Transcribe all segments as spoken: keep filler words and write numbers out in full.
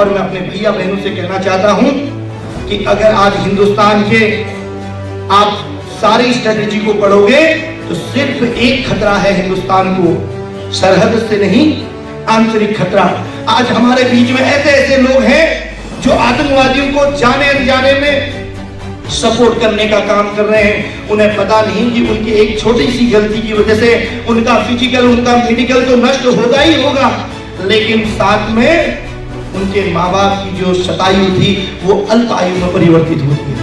और मैं अपने भैया बहनों से कहना चाहता हूं कि अगर आज हिंदुस्तान के आप सारी स्ट्रेटेजी को पढ़ोगे तो सिर्फ एक खतरा है हिंदुस्तान को, सरहद से नहीं, आंतरिक खतरा। आज हमारे बीच में ऐसे ऐसे लोग हैं जो आतंकवादियों को जाने अनजाने में सपोर्ट करने का काम कर रहे हैं। उन्हें पता नहीं कि उनकी एक छोटी सी गलती की वजह से उनका फिजिकल, उनका मेडिकल तो नष्ट होगा ही होगा, लेकिन साथ में उनके माँ बाप की जो शतायु थी वो अल्प आयु में परिवर्तित होती है।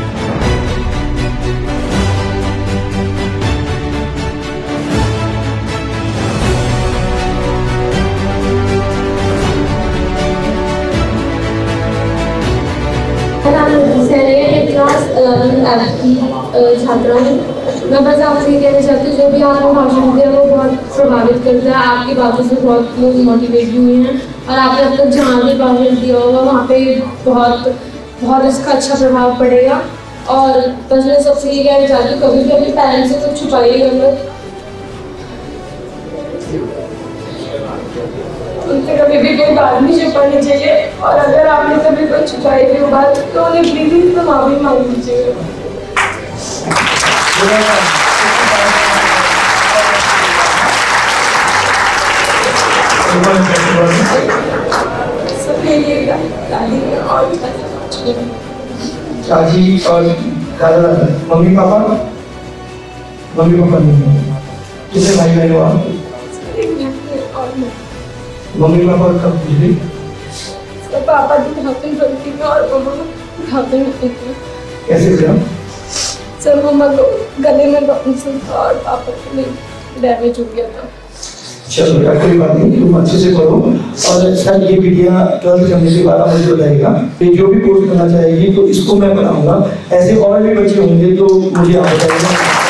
आपकी छात्रा हूँ। मैं बस आपसे ये कहना चाहती हूँ, जो भी आपको भाषण दिया वो बहुत प्रभावित करता है। आपकी बातों से बहुत लोग मोटिवेट भी हुए हैं और आपने अब तक जहाँ भी भाषण दिया होगा वहाँ पे बहुत बहुत इसका अच्छा प्रभाव पड़ेगा। और बस मैं सबसे ये कहना चाहती हूँ, कभी भी अपने पेरेंट्स से कुछ छुपाइएगा मत, उनसे कभी भी कोई बात नहीं छुपानी चाहिए। और अगर आपने कभी कोई छुपाई भी हो बात तो उन्हें प्लीज तो माफी मांग लीजिएगा। सबके लिए दादी और दादी और दादा, मम्मी पापा, मम्मी पापा नहीं, कितने भाई बहन हो आप? मम्मी पापा कब मिले? तो पापा दिन हाथों बनती है और मम्मा हाथों बनती है। कैसे क्या? सर मम्मा को गले में बांस था और पापा को नहीं डैमेज हो गया था। चलो क्या कोई बात नहीं, तुम अच्छे से करो। और सर ये वीडियो ट्वेल्थ करने के बाद मुझे बताएगा कि जो भी कोर्स करना चाहेगी तो इसको मैं बनाऊंगा। ऐसे और भी बच्चे होंगे तो मुझे आप बताइएगा।